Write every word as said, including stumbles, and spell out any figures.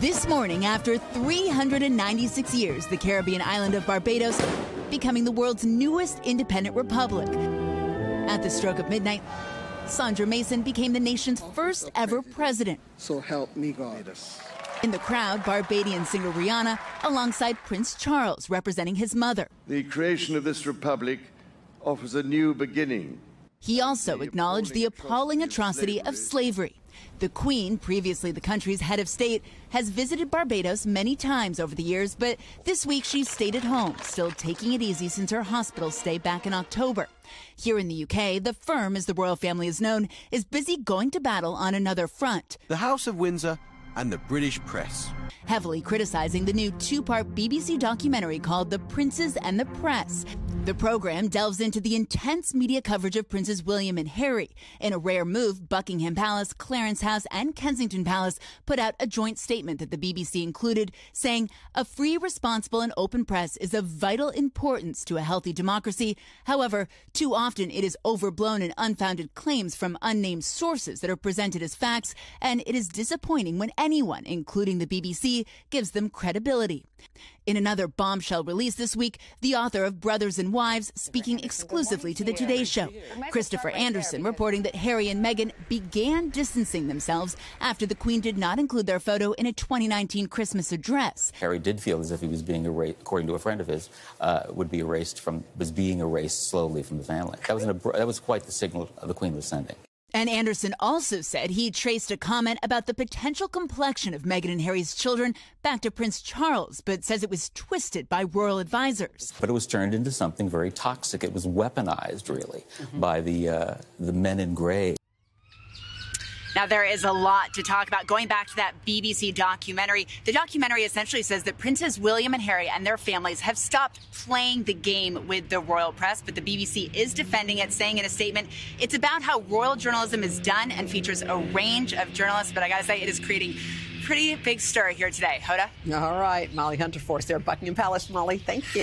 This morning, after three hundred ninety-six years, the Caribbean island of Barbados becoming the world's newest independent republic. At the stroke of midnight, Sandra Mason became the nation's first ever president. So help me God. In the crowd, Barbadian singer Rihanna, alongside Prince Charles, representing his mother. The creation of this republic offers a new beginning. He also acknowledged the appalling atrocity of slavery. The Queen, previously the country's head of state, has visited Barbados many times over the years, but this week she stayed at home, still taking it easy since her hospital stay back in October. Here in the U K, the firm, as the royal family is known, is busy going to battle on another front. The House of Windsor and the British press. Heavily criticizing the new two-part B B C documentary called The Princes and the Press. The program delves into the intense media coverage of Princes William and Harry. In a rare move, Buckingham Palace, Clarence House, and Kensington Palace put out a joint statement that the B B C included, saying, "A free, responsible, and open press is of vital importance to a healthy democracy. However, too often it is overblown and unfounded claims from unnamed sources that are presented as facts, and it is disappointing when anyone, including the B B C, gives them credibility." In another bombshell release this week, the author of Brothers and Wives speaking exclusively to the Today Show. Christopher Anderson reporting that Harry and Meghan began distancing themselves after the Queen did not include their photo in a twenty nineteen Christmas address. Harry did feel as if he was being erased, according to a friend of his, uh, would be erased from, was being erased slowly from the family. That was, an, that was quite the signal the Queen was sending. And Anderson also said he traced a comment about the potential complexion of Meghan and Harry's children back to Prince Charles, but says it was twisted by royal advisors. But it was turned into something very toxic. It was weaponized, really, mm-hmm. by the, uh, the men in gray. Now, there is a lot to talk about. Going back to that B B C documentary, the documentary essentially says that Princes William and Harry and their families have stopped playing the game with the royal press, but the B B C is defending it, saying in a statement, it's about how royal journalism is done and features a range of journalists, but I gotta say, it is creating a pretty big stir here today. Hoda? All right, Molly Hunter for us there at Buckingham Palace. Molly, thank you.